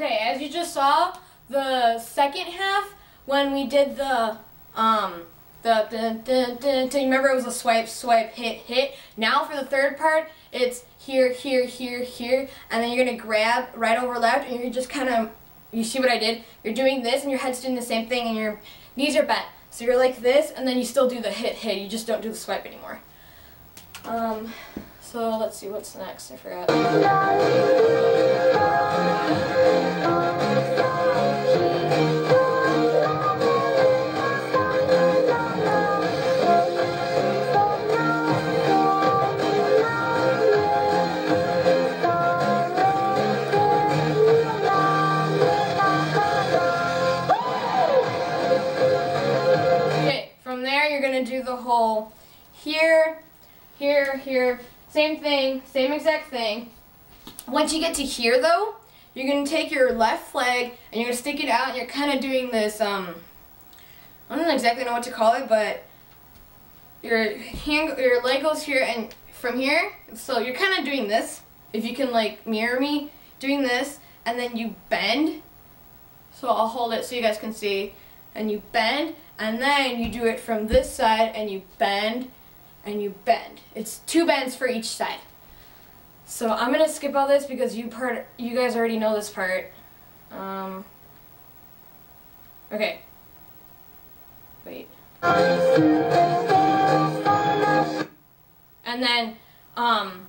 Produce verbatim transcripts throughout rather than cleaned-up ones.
Okay, as you just saw, the second half, when we did the, um, the, the, the, the, the, remember it was a swipe, swipe, hit, hit. Now for the third part, it's here, here, here, here, and then you're going to grab right over left, and you're just kind of, you see what I did? You're doing this, and your head's doing the same thing, and your knees are bent. So you're like this, and then you still do the hit, hit. You just don't do the swipe anymore. Um, so let's see what's next. I forgot. Do the whole here, here, here, same thing, same exact thing. Once you get to here though, you're going to take your left leg and you're going to stick it out and you're kind of doing this, um, I don't exactly know what to call it, but your hand, your leg goes here and from here, so you're kind of doing this, if you can like mirror me, doing this, and then you bend, so I'll hold it so you guys can see, and you bend, and then you do it from this side, and you bend, and you bend. It's two bends for each side. So I'm gonna skip all this because you part, you guys already know this part. Um, okay. Wait. And then um,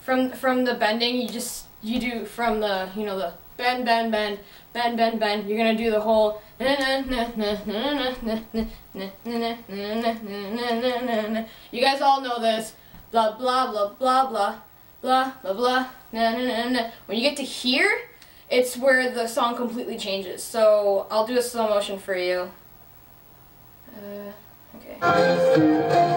from from the bending, you just you do from the you know the. Bend, bend, bend, bend, bend, bend. You're gonna do the whole na na na na na na na na na na na na. You guys all know this. Blah blah blah blah blah blah blah blah na na na na. When you get to here, it's where the song completely changes. So I'll do a slow motion for you. Uh, okay.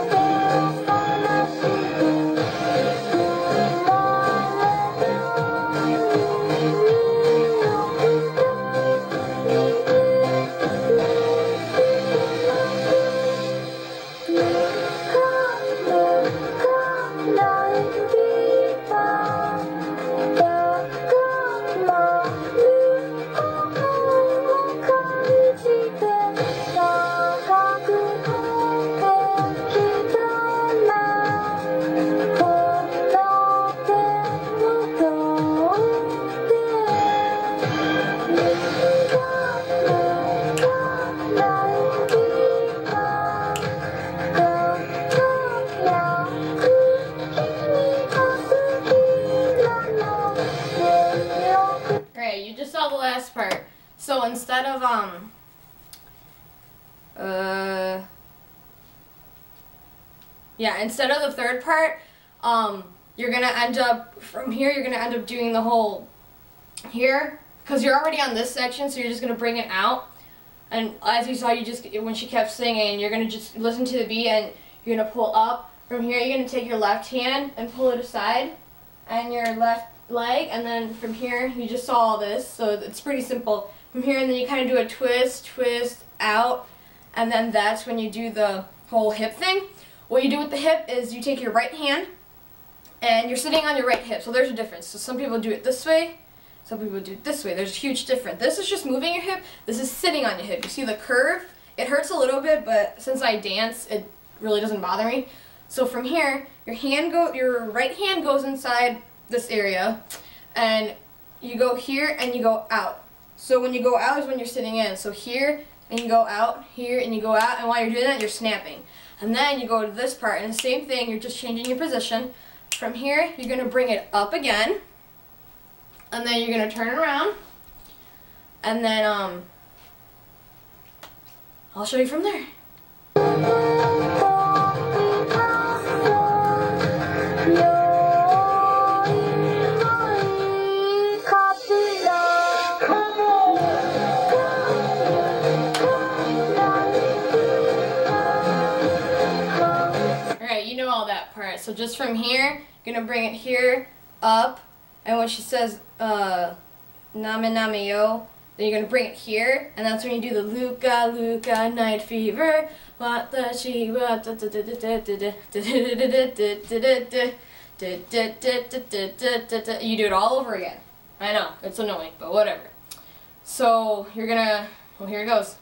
Part. So instead of um uh yeah, instead of the third part, um you're gonna end up from here you're gonna end up doing the whole here because you're already on this section, so you're just gonna bring it out, and as you saw, you just when she kept singing, you're gonna just listen to the beat and you're gonna pull up from here. You're gonna take your left hand and pull it aside and your left leg, and then from here, you just saw all this, so it's pretty simple. From here, and then you kind of do a twist, twist, out, and then that's when you do the whole hip thing. What you do with the hip is you take your right hand, and you're sitting on your right hip, so there's a difference. So some people do it this way, some people do it this way. There's a huge difference. This is just moving your hip, this is sitting on your hip. You see the curve? It hurts a little bit, but since I dance, it really doesn't bother me. So from here, your hand go, your right hand goes inside this area, and you go here and you go out. So when you go out is when you're sitting in. So here and you go out, here and you go out, and while you're doing that, you're snapping. And then you go to this part, and the same thing, you're just changing your position. From here, you're gonna bring it up again, and then you're gonna turn around, and then um, I'll show you from there. So just from here, you're gonna bring it here, up, and when she says uh, "name name yo," then you're gonna bring it here, and that's when you do the Luka Luka Night Fever. What the she what da da da da da da da da da da da da da da da da da da da. You do it all over again. I know, it's annoying, but whatever. So you're gonna, well, here it goes.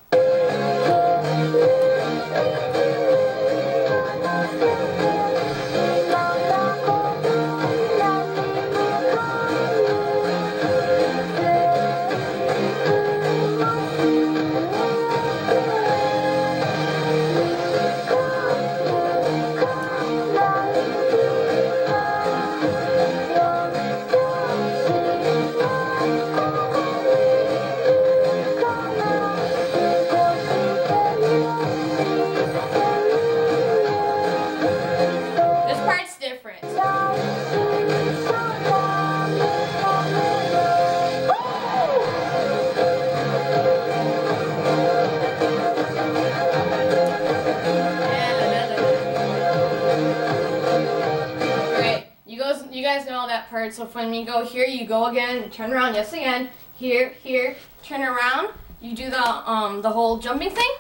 You guys know all that part, so when you go here, you go again, turn around, yes again, here, here, turn around, you do the um the whole jumping thing.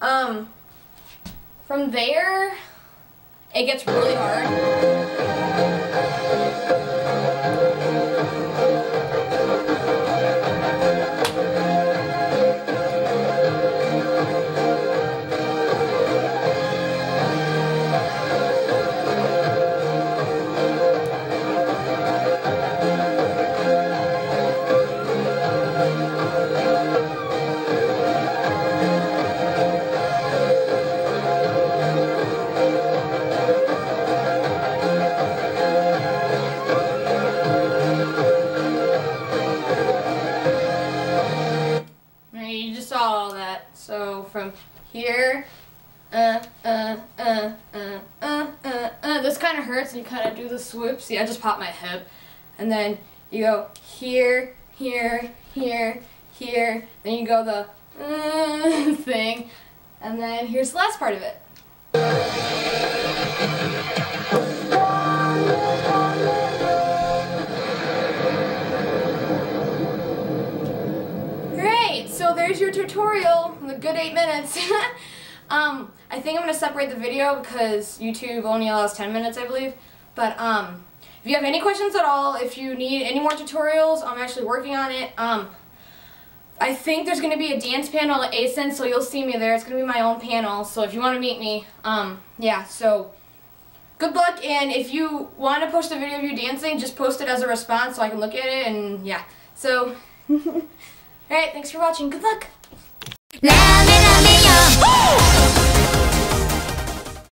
Um from there it gets really hard. So from here, uh, uh, uh, uh, uh, uh, uh, this kind of hurts, and you kind of do the swoop. See, I just popped my hip. And then you go here, here, here, here. Then you go the uh, thing. And then here's the last part of it. There's your tutorial, the good eight minutes. um, I think I'm going to separate the video because YouTube only allows ten minutes, I believe. But um, if you have any questions at all, if you need any more tutorials, I'm actually working on it. Um, I think there's going to be a dance panel at A S I N, so you'll see me there. It's going to be my own panel, so if you want to meet me, um, yeah, so good luck. And if you want to post a video of you dancing, just post it as a response so I can look at it, and yeah. So... Alright, thanks for watching. Good luck!